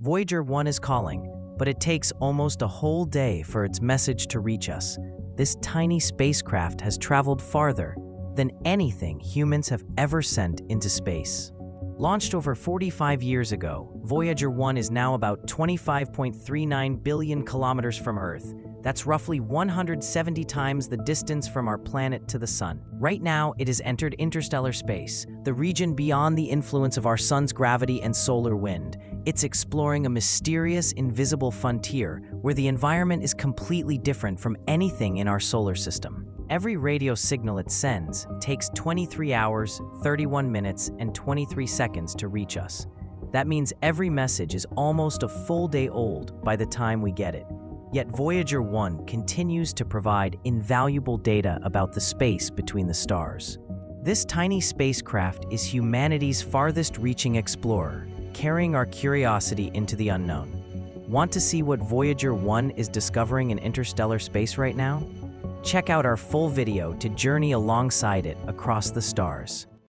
Voyager 1 is calling, but it takes almost a whole day for its message to reach us. This tiny spacecraft has traveled farther than anything humans have ever sent into space. Launched over 45 years ago, Voyager 1 is now about 25.39 billion kilometers from Earth. That's roughly 170 times the distance from our planet to the Sun. Right now, it has entered interstellar space, the region beyond the influence of our Sun's gravity and solar wind. It's exploring a mysterious, invisible frontier where the environment is completely different from anything in our solar system. Every radio signal it sends takes 23 hours, 31 minutes, and 23 seconds to reach us. That means every message is almost a full day old by the time we get it. Yet Voyager 1 continues to provide invaluable data about the space between the stars. This tiny spacecraft is humanity's farthest-reaching explorer, carrying our curiosity into the unknown. Want to see what Voyager 1 is discovering in interstellar space right now? Check out our full video to journey alongside it across the stars.